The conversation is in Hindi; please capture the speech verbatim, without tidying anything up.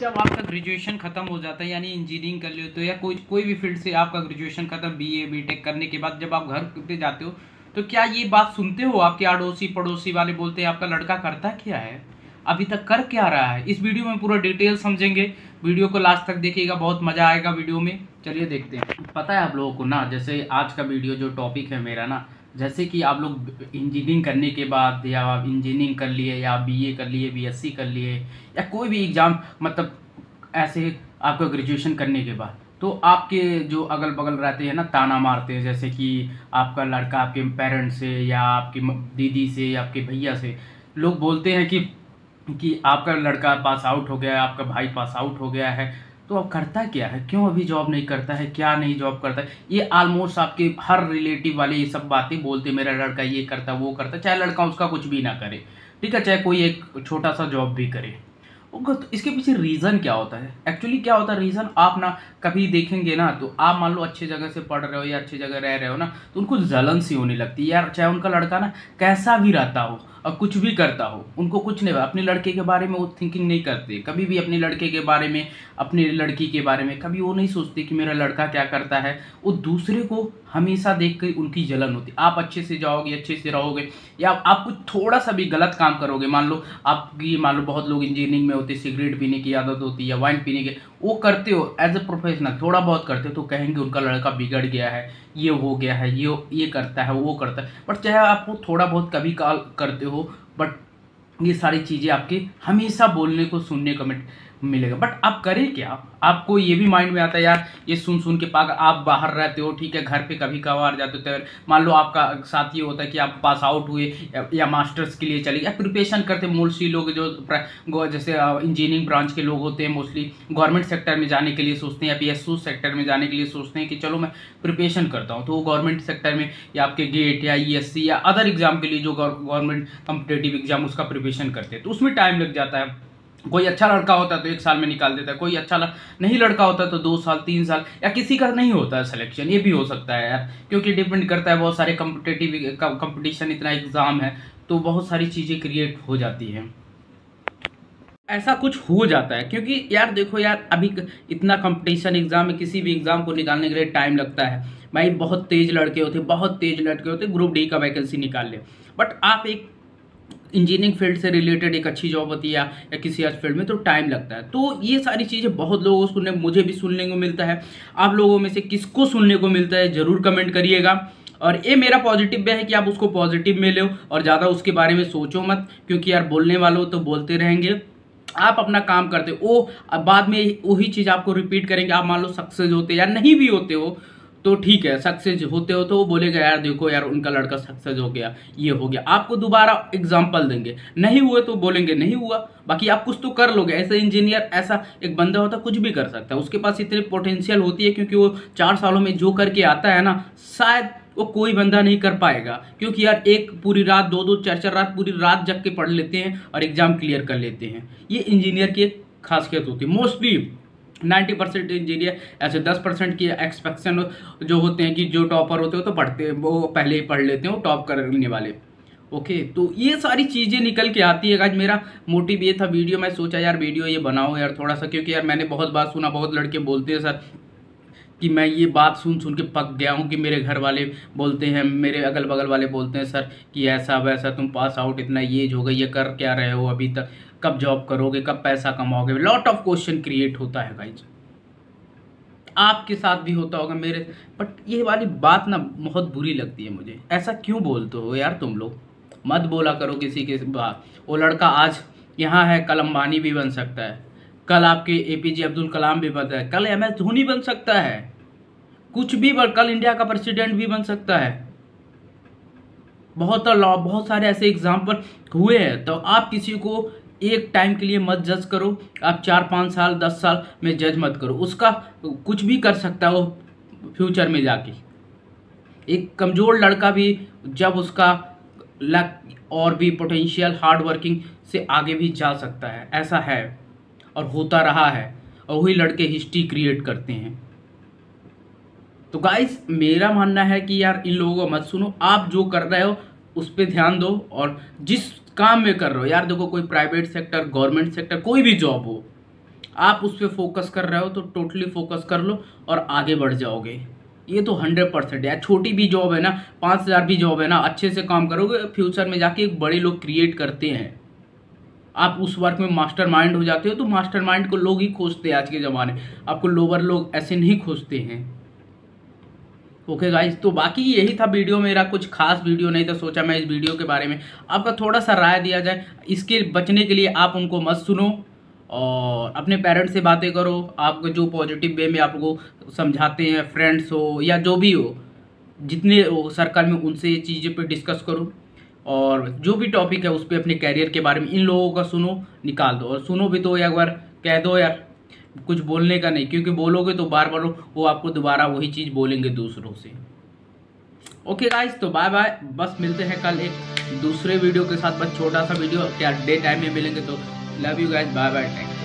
जब आपका ग्रेजुएशन खत्म हो जाता है, यानी इंजीनियरिंग कर लेते हो या कोई कोई भी फील्ड से आपका ग्रेजुएशन खत्म, बीए बीटेक करने के बाद जब आप घर पे जाते हो तो क्या ये बात सुनते हो आपके अड़ोसी पड़ोसी वाले बोलते हैं आपका लड़का करता क्या है, अभी तक कर क्या रहा है? इस वीडियो में पूरा डिटेल समझेंगे, वीडियो को लास्ट तक देखिएगा, बहुत मज़ा आएगा वीडियो में। चलिए देखते हैं। पता है आप लोगों को ना, जैसे आज का वीडियो जो टॉपिक है मेरा ना, जैसे कि आप लोग इंजीनियरिंग करने के बाद या आप इंजीनियरिंग कर लिए या बीए कर लिए, बीएससी कर लिए या कोई भी एग्ज़ाम, मतलब ऐसे आपका ग्रेजुएशन करने के बाद तो आपके जो अगल बगल रहते हैं ना, ताना मारते हैं, जैसे कि आपका लड़का आपके पेरेंट्स से या आपकी दीदी से या आपके भैया से लोग बोलते हैं कि कि आपका लड़का पास आउट हो गया है, आपका भाई पास आउट हो गया है, तो अब करता क्या है, क्यों अभी जॉब नहीं करता है, क्या नहीं जॉब करता है। ये ऑलमोस्ट आपके हर रिलेटिव वाले ये सब बातें बोलते, मेरा लड़का ये करता वो करता, चाहे लड़का उसका कुछ भी ना करे, ठीक है, चाहे कोई एक छोटा सा जॉब भी करे। तो इसके पीछे रीज़न क्या होता है, एक्चुअली क्या होता है रीज़न? आप ना कभी देखेंगे ना, तो आप मान लो अच्छी जगह से पढ़ रहे हो या अच्छी जगह रह रहे हो ना, तो उनको जलन सी होने लगती है यार, चाहे उनका लड़का ना कैसा भी रहता हो और कुछ भी करता हो, उनको कुछ नहीं, अपने लड़के के बारे में वो थिंकिंग नहीं करते कभी भी, अपने लड़के के बारे में, अपने लड़की के बारे में कभी वो नहीं सोचते कि मेरा लड़का क्या करता है। वो दूसरे को हमेशा देख कर उनकी जलन होती। आप अच्छे से जाओगे, अच्छे से रहोगे, या आप कुछ थोड़ा सा भी गलत काम करोगे, मान लो आपकी, मान लो बहुत लोग इंजीनियरिंग में होते, सिगरेट पीने की आदत होती है या वाइन पीने की, वो करते हो एज ए प्रोफेशनल, थोड़ा बहुत करते हो तो कहेंगे उनका लड़का बिगड़ गया है, ये हो गया है, ये ये करता है वो करता है। बट चाहे आप वो थोड़ा बहुत कभी कॉल करते हो, बट ये सारी चीज़ें आपके हमेशा बोलने को सुनने को मिलेगा। बट आप करें क्या? आपको ये भी माइंड में आता है यार, ये सुन सुन के पागल। आप बाहर रहते हो, ठीक है, घर पे कभी कभार जाते हो, तो मान लो आपका साथ ये होता है कि आप पास आउट हुए या, या मास्टर्स के लिए चले या प्रिपरेशन करते। मोस्टली लोग जो जैसे इंजीनियरिंग ब्रांच के लोग होते हैं, मोस्टली गवर्नमेंट सेक्टर में जाने के लिए सोचते हैं या पी एस यू सेक्टर में जाने के लिए सोचते हैं कि चलो मैं प्रिपरेशन करता हूँ, तो वो गवर्नमेंट सेक्टर में या आपके गेट या ई एस सी या अदर एग्जाम के लिए जो गवर्नमेंट कॉम्पिटेटिव एग्जाम उसका प्रिपरेशन करते हैं, तो उसमें टाइम लग जाता है। कोई अच्छा लड़का होता है तो एक साल में निकाल देता है, कोई अच्छा नहीं लड़का होता है तो दो साल तीन साल, या किसी का नहीं होता है सिलेक्शन, ये भी हो सकता है यार, क्योंकि डिपेंड करता है, बहुत सारे कॉम्पिटेटिव कॉम्पिटिशन, इतना एग्ज़ाम है तो बहुत सारी चीज़ें क्रिएट हो जाती हैं, ऐसा कुछ हो जाता है। क्योंकि यार देखो यार, अभी इतना कंपटीशन एग्ज़ाम में, किसी भी एग्ज़ाम को निकालने के लिए टाइम लगता है भाई, बहुत तेज़ लड़के होते बहुत तेज़ लड़के होते ग्रुप डी का वैकेंसी निकाल ले, बट आप एक इंजीनियरिंग फील्ड से रिलेटेड एक अच्छी जॉब होती है या, या किसी और फील्ड में, तो टाइम लगता है। तो ये सारी चीज़ें बहुत लोगों को सुनने, मुझे भी सुनने को मिलता है। आप लोगों में से किसको सुनने को मिलता है ज़रूर कमेंट करिएगा, और ये मेरा पॉजिटिव भी है कि आप उसको पॉजिटिव में लो और ज़्यादा उसके बारे में सोचो मत, क्योंकि यार बोलने वालों तो बोलते रहेंगे, आप अपना काम करते हो, वो बाद में वही चीज़ आपको रिपीट करेंगे। आप मान लो सक्सेस होते या नहीं भी होते हो तो ठीक है, सक्सेस होते हो तो वो बोलेगा यार देखो यार उनका लड़का सक्सेस हो गया, ये हो गया, आपको दोबारा एग्जाम्पल देंगे, नहीं हुए तो बोलेंगे नहीं हुआ, बाकी आप कुछ तो कर लोगे। ऐसा इंजीनियर, ऐसा एक बंदा होता कुछ भी कर सकता है, उसके पास इतनी पोटेंशियल होती है, क्योंकि वो चार सालों में जो करके आता है ना, शायद वो कोई बंदा नहीं कर पाएगा, क्योंकि यार एक पूरी रात, दो दो चार चार रात पूरी रात जग के पढ़ लेते हैं और एग्ज़ाम क्लियर कर लेते हैं। ये इंजीनियर की एक खासियत होती है, मोस्टली नब्बे परसेंट इंजीनियर ऐसे, दस परसेंट की एक्सपेक्शन जो होते हैं कि जो टॉपर होते हो तो पढ़ते, वो पहले ही पढ़ लेते हो टॉप करने वाले, ओके। तो ये सारी चीज़ें निकल के आती है। आज मेरा मोटिव ये था वीडियो, मैं सोचा यार वीडियो ये बनाओ यार थोड़ा सा, क्योंकि यार मैंने बहुत बात सुना, बहुत लड़के बोलते हैं सर कि मैं ये बात सुन सुन के पक गया हूँ, कि मेरे घर वाले बोलते हैं, मेरे अगल बगल वाले बोलते हैं सर कि ऐसा वैसा, तुम पास आउट, इतना एज हो गई, ये कर क्या रहे हो, अभी तक कब जॉब करोगे, कब पैसा कमाओगे। लॉट ऑफ क्वेश्चन क्रिएट होता है गाइज, आपके साथ भी होता होगा मेरे, बट ये वाली बात ना बहुत बुरी लगती है मुझे। ऐसा क्यों बोलते हो यार तुम लोग, मत बोला करो किसी के बात। वो लड़का आज यहाँ है, कल अंबानी भी बन सकता है, कल आपके एपीजे अब्दुल कलाम भी बनता है, कल एम एस धोनी बन सकता है, कुछ भी, कल इंडिया का प्रेसिडेंट भी बन सकता है। बहुत बहुत सारे ऐसे एग्जाम्पल हुए हैं। तो आप किसी को एक टाइम के लिए मत जज करो, आप चार पाँच साल दस साल में जज मत करो, उसका कुछ भी कर सकता है वो फ्यूचर में जाके। एक कमज़ोर लड़का भी जब उसका लक और भी पोटेंशियल हार्ड वर्किंग से आगे भी जा सकता है, ऐसा है और होता रहा है, और वही लड़के हिस्ट्री क्रिएट करते हैं। तो गाइस मेरा मानना है कि यार इन लोगों को मत सुनो, आप जो कर रहे हो उस पर ध्यान दो, और जिस काम में कर रहे हो यार देखो, कोई प्राइवेट सेक्टर, गवर्नमेंट सेक्टर, कोई भी जॉब हो, आप उस पर फोकस कर रहे हो तो टोटली फोकस कर लो और आगे बढ़ जाओगे। ये तो हंड्रेड परसेंट यार, छोटी भी जॉब है ना, पाँच हज़ार भी जॉब है ना, अच्छे से काम करोगे फ्यूचर में जाके एक बड़े लोग क्रिएट करते हैं। आप उस वर्क में मास्टरमाइंड हो जाते हो तो मास्टरमाइंड को लोग ही खोजते हैं आज के ज़माने, आपको लोअर लोग ऐसे नहीं खोजते हैं। ओके गाइज, तो बाकी यही था वीडियो मेरा, कुछ खास वीडियो नहीं था, सोचा मैं इस वीडियो के बारे में आपका थोड़ा सा राय दिया जाए। इसके बचने के लिए आप उनको मत सुनो और अपने पेरेंट्स से बातें करो, आपको जो पॉजिटिव वे में आपको समझाते हैं फ्रेंड्स हो या जो भी हो, जितने हो सर्कल में, उनसे ये चीज़ें पे डिस्कस करो। और जो भी टॉपिक है उस पर अपने कैरियर के बारे में इन लोगों का सुनो, निकाल दो। और सुनो भी तो एक बार कह दो यार, कुछ बोलने का नहीं, क्योंकि बोलोगे तो बार बार वो आपको दोबारा वही चीज़ बोलेंगे दूसरों से। ओके गाइज, तो बाय बाय, बस मिलते हैं कल एक दूसरे वीडियो के साथ, बस छोटा सा वीडियो क्या डे टाइम में मिलेंगे। तो love you guys, bye bye, thank you.